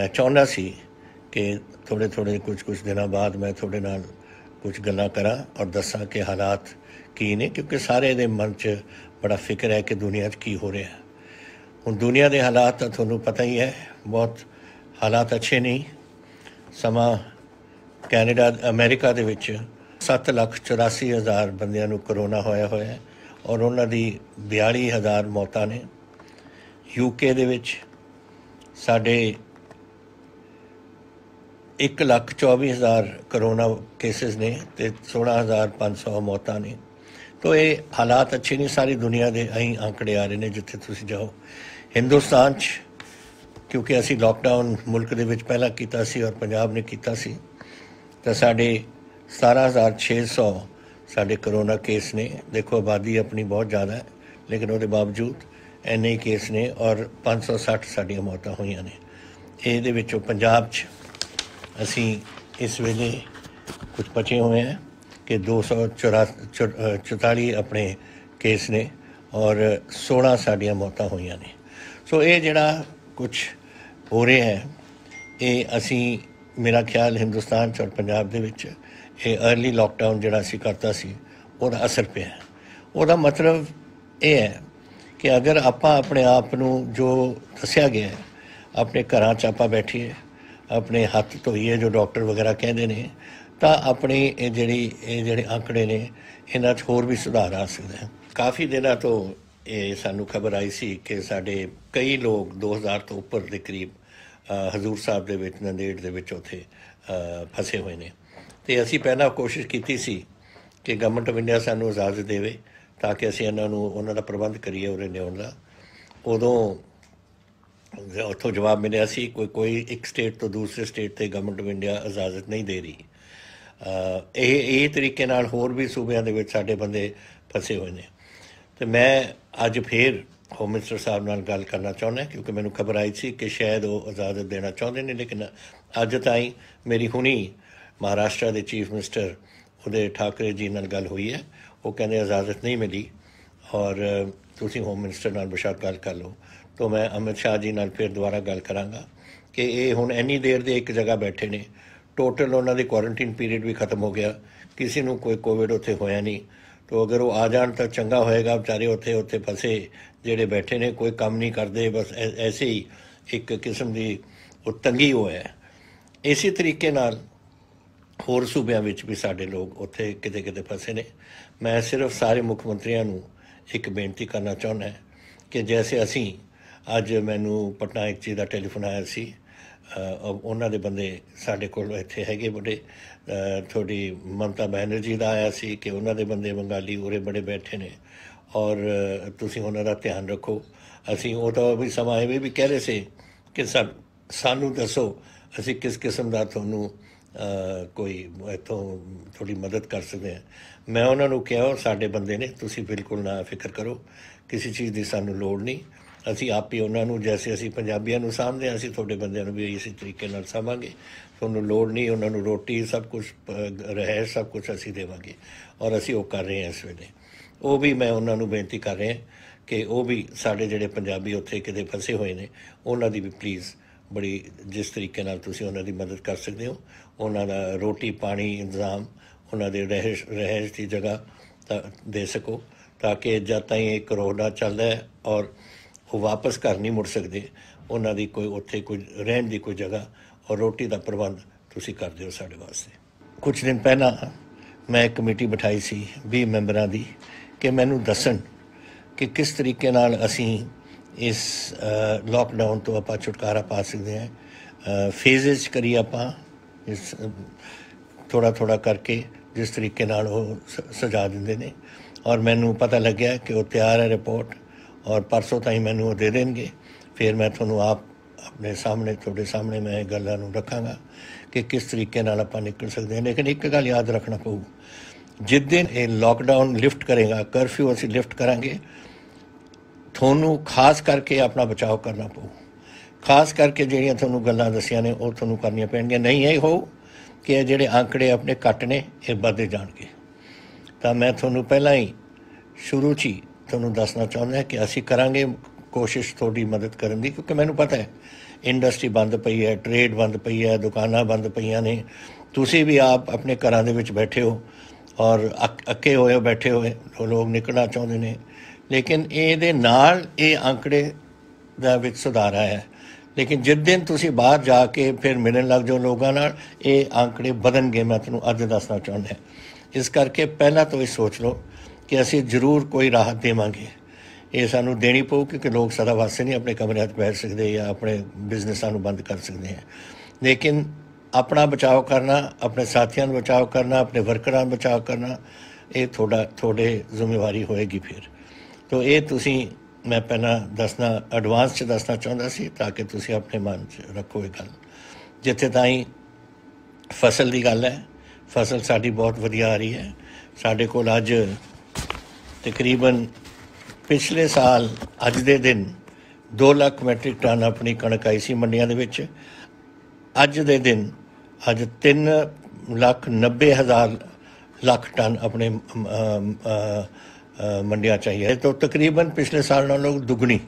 मैं चाहता सी कि थोड़े थोड़े कुछ कुछ दिनों बाद मैं थोड़े नाल कुछ गल्लां करा और दसा कि हालात की ने, क्योंकि सारे दे मन च बड़ा फिक्र है कि दुनिया च की हो रहा है। हुण दुनिया के हालात तो तुहानूं पता ही है, बहुत हालात अच्छे नहीं। समा कैनेडा अमेरिका दे विच 7,84,000 बंदियां नूं करोना होया होया है और उन्हां दी 42,000 मौतां ने। यूके दे विच साढ़े 1,24,000 करोना केसेस ने ते 16,500 मौतां ने। तो ये हालात अच्छे नहीं, सारी दुनिया के अं आंकड़े आ रहे हैं जिथे तुसीं जाओ। हिंदुस्तान क्योंकि असी लॉकडाउन मुल्क दे विच पहला कीता सी और पंजाब ने कीता सी, तो साढ़े 17,600 साढ़े करोना केस ने। देखो आबादी अपनी बहुत ज़्यादा है लेकिन उसके बावजूद इन्ने केस ने और 560 साढ़ियां मौतां होईयां ने। इहदे विचों पंजाब च असी इस वेले कुछ बचे हुए हैं कि 244 अपने केस ने और 16 साढ़ियां मौतां होईयां ने। सो ये जिहड़ा कुछ हो रहे हैं ये असी मेरा ख्याल हिंदुस्तान और पंजाब दे विच ये अर्ली लॉकडाउन जिहड़ा असी करता सी उहदा असर पिया है। उहदा मतलब ये है कि अगर आपां अपने आप नूं जो दस्सिया गया है अपने घरां च आपां बैठीए, अपने हत्थ धोईए जो डॉक्टर वगैरह कहते हैं, तो अपने ये जिहड़े आंकड़े ने इन्हां च होर भी सुधार आ सकदा है। काफ़ी दिनां तो ये सानूं खबर आई सी कि साढ़े कई लोग 2000 तो उपर के करीब हजूर साहब दे विच नंदेड़ दे विच उत्थे फसे हुए ने। ते असी पहला कोशिश कीती सी कि गवर्नमेंट ऑफ इंडिया सानूं इजाजत देवे ਤਾਂ ਕਿ ਅਸੀਂ ਇਹਨਾਂ ਨੂੰ ਉਹਨਾਂ ਦਾ ਪ੍ਰਬੰਧ ਕਰੀਏ ਉਰੇ ਲਿਆਉਣ ਦਾ। ਉਦੋਂ ਉੱਥੋਂ ਜਵਾਬ ਮਿਲਿਆ ਸੀ ਕੋਈ ਇੱਕ ਸਟੇਟ ਤੋਂ ਦੂਸਰੇ ਸਟੇਟ 'ਤੇ ਗਵਰਨਮੈਂਟ ਆਫ ਇੰਡੀਆ ਇਜਾਜ਼ਤ ਨਹੀਂ ਦੇ ਰਹੀ। ਇਹ ਤਰੀਕੇ ਨਾਲ ਹੋਰ ਵੀ ਸੂਬਿਆਂ ਦੇ ਵਿੱਚ ਸਾਡੇ ਬੰਦੇ ਫਸੇ ਹੋਏ ਨੇ। ਅਤੇ ਮੈਂ ਅੱਜ ਫਿਰ ਹੋਮ ਮਿਨਿਸਟਰ ਸਾਹਿਬ ਨਾਲ ਗੱਲ ਕਰਨਾ ਚਾਹੁੰਦਾ ਕਿਉਂਕਿ ਮੈਨੂੰ ਖਬਰ ਆਈ ਸੀ ਕਿ ਸ਼ਾਇਦ ਉਹ ਇਜਾਜ਼ਤ ਦੇਣਾ ਚਾਹੁੰਦੇ ਨੇ, ਲੇਕਿਨ ਅੱਜ ਤਾਈਂ ਮੇਰੀ ਹੁਣੀ ਮਹਾਰਾਸ਼ਟਰ ਦੇ ਚੀਫ ਮਿਨਿਸਟਰ ਉਹਦੇ ਠਾਕਰੇ ਜੀ ਨਾਲ ਗੱਲ ਹੋਈ ਹੈ। वो कहने इजाज़त नहीं मिली और तुसीं होम मिनिस्टर नाल बशात गल कर लो। तो मैं अमित शाह जी नाल फिर दोबारा गल करांगा कि ये हुण इन्नी देर दे एक जगह बैठे ने, टोटल उन्हां दी क्वारंटीन पीरियड भी खत्म हो गया, किसी नूं कोई कोविड उत्थे होया नहीं। तो अगर वो आ जाण तां चंगा होएगा, बेचारे उत्थे फसे जिहड़े बैठे ने कोई काम नहीं करदे, बस ऐसे ही एक किस्म दी तंगी होया है। इसी तरीके नाल होर सूबयां विच भी साडे लोग उत्थे किते किते फसे ने। मैं सिर्फ सारे मुख्यमंत्रियों नूं एक बेनती करना चाहुंदा कि जैसे असी अज मैनू पटनायक जी का टैलीफोन आया सी, उन्हां दे बंदे साडे कोल इत्थे हैगे बड़े, थोड़ी ममता बैनर्जी का आया सी कि उन्हां दे बंदे बंगाली उरे बड़े बैठे ने और तुसीं उन्हां दा ध्यान रखो। असी वो तो भी समां इवें भी कह रहे सी कि सानू दसो असी किस किस्म का तुहानू कोई इतों थोड़ी मदद कर सकते हैं। मैं उन्होंने कहा साढ़े बंदे ने, तुसी बिल्कुल ना फिक्र करो, किसी चीज़ की सानू लोड़ नहीं, असी आप ही उन्होंने जैसे असी पंजाबियों सामभदे असी थोड़े बंदे भी इसी तरीके नाल सामांगे। तुहानू लोड़ नहीं, उन्होंने रोटी सब कुछ रहैश सब कुछ असी देवांगे और असी वो कर रहे हैं इस वेले। वो भी मैं उन्होंने बेनती कर रहे हैं कि वो भी साढ़े जिहड़े पंजाबी उत्थे किते फसे हुए ने उन्हों की भी प्लीज़ बड़ी जिस तरीके नाल तुसीं उन्हां दी मदद कर सकते हो, उन्हां दा रोटी पानी इंतजाम उन्हां दे रहैश की जगह दे सको ताकि जद ताईं ये करोना चलदा है और वो वापस घर नहीं मुड़ सकते उन्हां दी कोई उत्थे कोई रहन दी कोई जगह और रोटी का प्रबंध तुसीं कर दिओ साडे वास्ते। कुछ दिन पहला मैं एक कमेटी बिठाई सी 20 मैंबरां दी कि मैनू दस्सन कि किस तरीके नाल असीं इस लॉकडाउन तो आप छुटकारा पा सकते हैं। फेजेज करिए आप इस थोड़ा थोड़ा करके जिस तरीके नाल सजा देंगे ने और मैनू पता लग्या कि वो तैयार है रिपोर्ट और परसों ताईं मैनू वो दे देंगे। फिर मैं थोनू आप अपने सामने थोड़े सामने मैं गल्लां नू रखांगा कि किस तरीके नाल आपां निकल सकते हैं। लेकिन एक गल याद रखना पऊ, जिस दिन ये लॉकडाउन लिफ्ट करेगा कर्फ्यू असीं लिफ्ट करांगे, थोनू खास करके अपना बचाव करना पऊ। खास करके जिहड़ियां थोनू गल्लां दसियां ने ओह थोनू करनियां पैणगीयां, नहीं ये हो कि जिहड़े आंकड़े अपने घट ने ये वधदे जाणगे। तां मैं थोनू पहलां ही शुरू च ही थोनू दसना चाहुंदा कि असीं करांगे कोशिश थोड़ी मदद करन दी, क्योंकि मैनू पता है इंडस्ट्री बंद पई है, ट्रेड बंद पई है, दुकानां बंद पईयां ने, तुसीं भी आप अपने घरां दे विच बैठे हो और अक्के होए बैठे होए लोग निकलना चाहुंदे ने। लेकिन इहदे नाल इह आंकड़े दा विच सुधार आया है, लेकिन जिस दिन तुसीं बाहर जाके फिर मिलण लग जाओ लोकां नाल इह आंकड़े वधणगे। मैं तुहानूं अज दसना चाहुंदा इस करके पहला तो ये सोच लो कि असीं जरूर कोई राहत देवांगे, ये सानू देनी पऊ क्योंकि लोग सदा वास्ते नहीं अपने कमरे बैठ सकते या अपने बिजनेसां नूं बंद कर सकते हैं। लेकिन अपना बचाव करना, अपने साथियों का बचाव करना, अपने वर्करां का बचाव करना, ये थोड़े जिम्मेवारी होएगी। फिर तो ये तुसी मैं पहला दसना एडवांस च दसना चाहुंदा सी ताकि तुसी अपने मन च रखो ये गल। जिथे ताईं फसल की गल है, फसल साडी बहुत वधिया आ रही है। साडे कोल अज तकरीबन पिछले साल अज दे दिन 2 लाख मैट्रिक टन अपनी कणक आई सी मंडियां दे विच। अज दे दिन अज 3,90,000 लाख टन अपने मंडियां चाहिए, तो तकरीबन पिछले साल नालों दुगनी,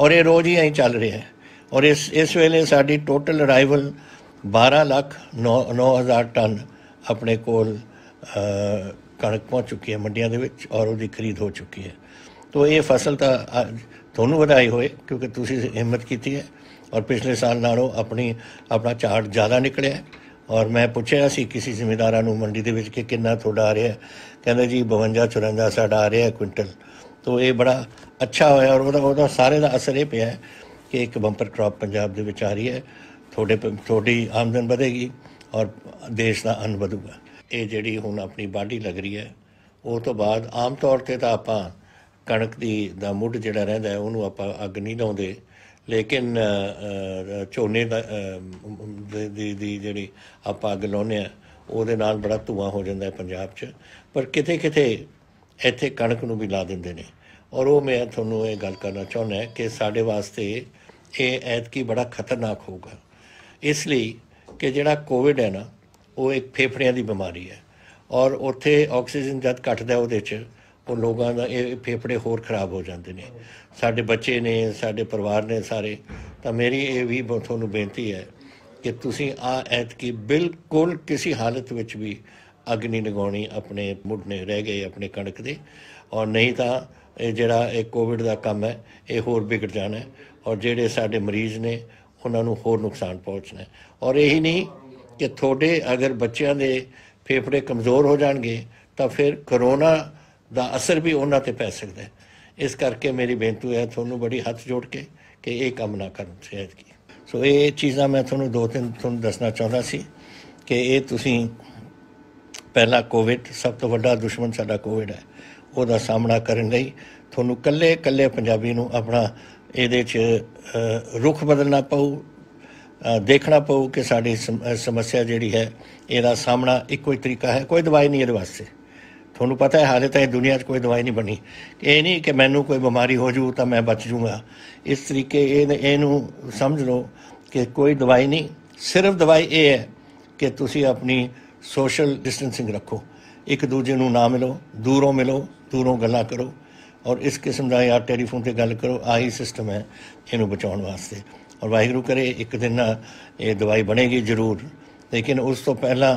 और ये रोज़ ही ऐं चल रहा है। और इस वेले साडी टोटल अराइवल 12,09,000 टन अपने कोल कणक पहुँच चुकी है मंडियां दे विच और उहदी खरीद हो चुकी है। तो ये फसल तो थोनू वधाई होए क्योंकि तुसी हिम्मत की है और पिछले साल नालों अपना झाड़ ज़्यादा निकलिया। और मैं पूछया सी किसी जिमीदारां नूं मंडी दे विच कि कितना थोड़ा आ रहा है, कहंदे जी 52-54 साडा आ रहा है क्विंटल। तो ये बड़ा अच्छा होया और वो सारे का असर ये पिया कि एक बंपर क्रॉप पंजाब दे विच आ रही है। थोड़ी आमदन बढ़ेगी और देश का अन्न बढ़ूगा। ये जिहड़ी हुण अपनी बाढ़ी लग रही है उस तो बाद आम तौर पर तो आप कणक दा मुढ़ जिहड़ा रहिंदा है उहनूं आपां अग नहीं लाउंदे, लेकिन झोने दी जिहड़ी आपां अग लाउने आ उहदे नाल बड़ा धुआं हो जांदा है पंजाब च। पर किते किते इत्थे कणक नूं भी ला दिंदे ने और वो मैं तुहानूं ये गल करना चाहुंदा कि साडे वास्ते ये ऐतकी बड़ा खतरनाक होगा, इसलिए कि जिहड़ा कोविड है ना वो एक फेफड़ियां दी बीमारी है और उत्थे ऑक्सीजन जद घटदा उहदे च और लोगों का ये फेफड़े होर खराब हो जाते हैं। साढ़े बच्चे ने, साढ़े परिवार ने सारे, तो मेरी ये भी थोनू बेनती है कि तुसी ऐतकी बिल्कुल किसी हालत में भी अग नहीं लगानी अपने मुढ़ने रह गए अपने कणक दे, और नहीं तो जिहड़ा कोविड का काम है ये होर बिगड़ जाना है और जिहड़े साढ़े मरीज़ ने उन्होंने होर नुकसान पहुँचना है। और यही नहीं कि थोड़े अगर बच्चों के फेफड़े कमज़ोर हो जाएंगे तो फिर करोना ਦਾ असर भी ਉਹਨਾਂ ਤੇ ਪੈ ਸਕਦਾ ਹੈ। ਇਸ ਕਰਕੇ ਮੇਰੀ ਬੇਨਤੀ ਹੈ ਤੁਹਾਨੂੰ ਬੜੀ ਹੱਥ ਜੋੜ ਕੇ ਕਿ ਇਹ ਕੰਮ ਨਾ ਕਰਨ ਸਿਹਤ ਕੀ। ਸੋ ਇਹ ਚੀਜ਼ਾਂ ਮੈਂ ਤੁਹਾਨੂੰ ਦੋ ਤਿੰਨ ਤੁਹਾਨੂੰ ਦੱਸਣਾ ਚਾਹੁੰਦਾ ਸੀ ਕਿ ਇਹ ਤੁਸੀਂ ਪਹਿਲਾ ਕੋਵਿਡ ਸਭ ਤੋਂ ਵੱਡਾ ਦੁਸ਼ਮਣ ਸਾਡਾ ਕੋਵਿਡ ਹੈ, ਉਹਦਾ ਸਾਹਮਣਾ ਕਰਨ ਲਈ ਤੁਹਾਨੂੰ ਇਕੱਲੇ ਇਕੱਲੇ ਪੰਜਾਬੀ ਨੂੰ ਆਪਣਾ ਇਹਦੇ 'ਚ ਰੁਖ ਬਦਲਣਾ ਪਊ, ਦੇਖਣਾ ਪਊ ਕਿ ਸਾਡੀ ਸਮੱਸਿਆ ਜਿਹੜੀ ਹੈ ਇਹਦਾ ਸਾਹਮਣਾ ਇੱਕੋ ਹੀ ਤਰੀਕਾ ਹੈ, ਕੋਈ ਦਵਾਈ ਨਹੀਂ ਇਹਦੇ ਵਾਸਤੇ। थोनू पता है हाले तक दुनिया कोई दवाई नहीं बनी, ये नहीं कि मैनू कोई बीमारी हो जू तो मैं बच जूँगा। इस तरीके इनू समझ लो कि कोई दवाई नहीं, सिर्फ दवाई ये है कि तुसी अपनी सोशल डिस्टेंसिंग रखो, एक दूजे नू ना मिलो, दूरों गल्लां करो और इस किस्म का या टेलीफोन पर गल करो। आही सिस्टम है इनू बचाने वास्ते और वाहिगुरू करे एक दिन ये दवाई बनेगी जरूर, लेकिन उस तो पहला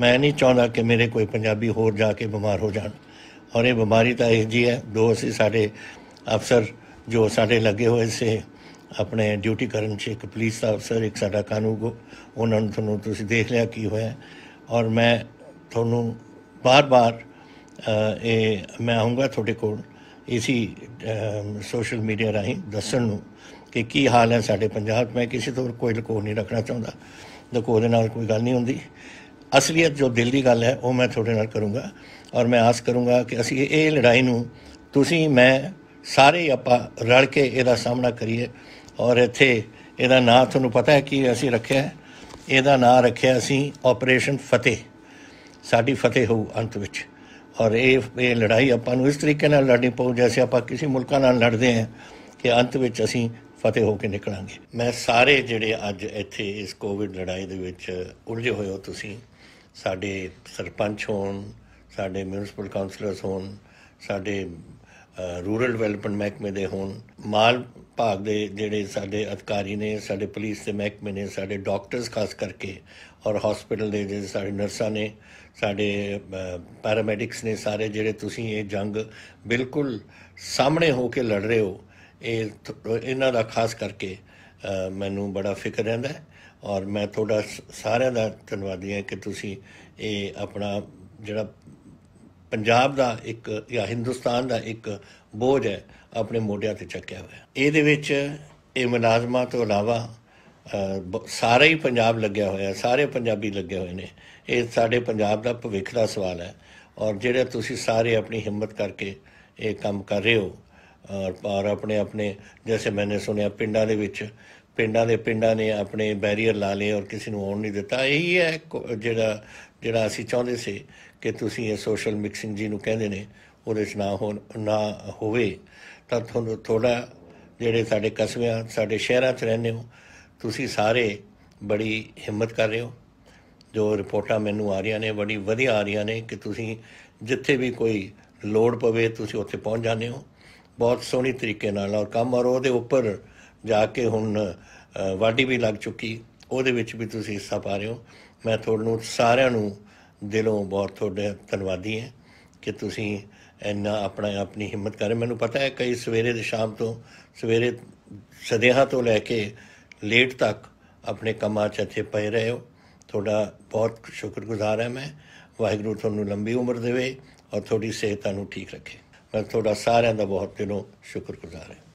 मैं नहीं चाहता कि मेरे कोई पंजाबी होर जाके बीमार हो जाए। और ये बीमारी तो यह जी है दो असी साढ़े अफसर जो साढ़े लगे हुए से अपने ड्यूटी करन, एक पुलिस का अफसर एक साढ़ा कानून, उन्होंने थोनों तुसी देख लिया की होया। और मैं थोनों बार मैं आऊँगा थोड़े कोल इसी सोशल मीडिया राही दसन नूं कि की हाल है साढ़े पंजाब। मैं किसी तौर कोई लको नहीं रखना चाहता, लको दे नाल कोई गल नहीं हुंदी। असलियत जो दिल की गल है वो मैं थोड़े नाल करूँगा और मैं आस करूँगा कि असी ये लड़ाई नूं तुसी मैं सारे ही आपां रल के इहदा सामना करिए। और इत्थे इहदा नाम तुहानूं पता है कि असी रखिआ है, इहदा नाम रखिआ असी ऑपरेशन फतेह, साडी फतेह होऊ अंत विच। और ये लड़ाई आपां नूं इस तरीके नाल लड़नी पऊ जैसे आपां किसी मुल्कां नाल लड़दे हैं कि अंत विच असी फतेह होकर निकलांगे। मैं सारे जिहड़े अज्ज इत्थे इस कोविड लड़ाई दे विच उलझे होए हो, तुसी साडे सरपंच होण, साडे म्यूनसिपल काउंसलर्स होण, साडे ਰੂਰਲ ਡਿਵੈਲਪਮੈਂਟ ਮਹਿਕਮੇ ਦੇ ਹੋਣ, ਮਾਲ ਭਾਗ ਦੇ ਜਿਹੜੇ ਸਾਡੇ ਅਧਿਕਾਰੀ ਨੇ, ਸਾਡੇ ਪੁਲਿਸ ਦੇ ਮਹਿਕਮੇ ਨੇ, ਸਾਡੇ ਡਾਕਟਰਸ ਖਾਸ ਕਰਕੇ ਔਰ ਹਸਪੀਟਲ ਦੇ ਜਿਹੜੇ ਸਾਡੇ ਨਰਸਾਂ ਨੇ, ਸਾਡੇ ਪੈਰਾਮੈਡਿਕਸ ਨੇ, ਸਾਰੇ ਜਿਹੜੇ ਤੁਸੀਂ ਇਹ ਜੰਗ ਬਿਲਕੁਲ ਸਾਹਮਣੇ ਹੋ ਕੇ ਲੜ ਰਹੇ ਹੋ, ਇਹ ਇਹਨਾਂ ਦਾ ਖਾਸ ਕਰਕੇ ਮੈਨੂੰ ਬੜਾ ਫਿਕਰ ਰਹਿੰਦਾ ਹੈ। और मैं थोड़ा सारे का धनवादी हाँ कि तुसी ये अपना जिहड़ा पंजाब का एक या हिंदुस्तान का एक बोझ है अपने मोढिया ते चक्या होया। इहदे विच ये मुलाजमां तो इलावा सारा ही पंजाब लग्या होया, सारे पंजाबी लगे हुए हैं। ये साडे पंजाब दा भविख दा सवाल है और जिहड़ा तुसी सारे अपनी हिम्मत करके ये काम कर रहे हो और अपने अपने जैसे मैंने सुनिया पिंडां दे विच पिंडा ने अपने बैरीयर ला ले और किसी को आने नहीं दिता। यही है जिहड़ा असीं चाहते सी कि तुसीं ये सोशल मिक्सिंग जिहनूं कहिंदे ने उहदे च ना होवे तां तुहानूं थोड़ा जिहड़े साडे कस्बियां साडे शहरां च रहिंदे हो तुसीं सारे बड़ी हिम्मत कर रहे हो। जो रिपोर्टां मैनूं आ रही ने बड़ी वधिया आ रही ने कि तुसीं जिथे भी कोई लोड़ पवे तुसीं उत्थे पहुंच जांदे हो बहुत सोहणे तरीके नाल और कम और उहदे उपर जाके हुण वाढी भी लग चुकी उहदे विच भी तुसीं हिस्सा पा रहे हो। मैं तुहानूं सारिआं नूं दिलों बहुत तुहाडे धन्नवादी हां कि तुसीं इन्ना अपनी हिम्मत कर रहे। मैनूं पता है कई सवेरे ते शाम तो सवेरे सदियां तो लैके लेट तक अपने कमां च इत्थे पए रहे हो। तुहाडा बहुत शुक्रगुजार हां मैं। वाहिगुरू तुहानूं लंबी उम्र देवे और तुहाडी सेहत ठीक रखे। मैं तुहाडा सारिआं दा बहुत दिलों शुक्रगुजार हां।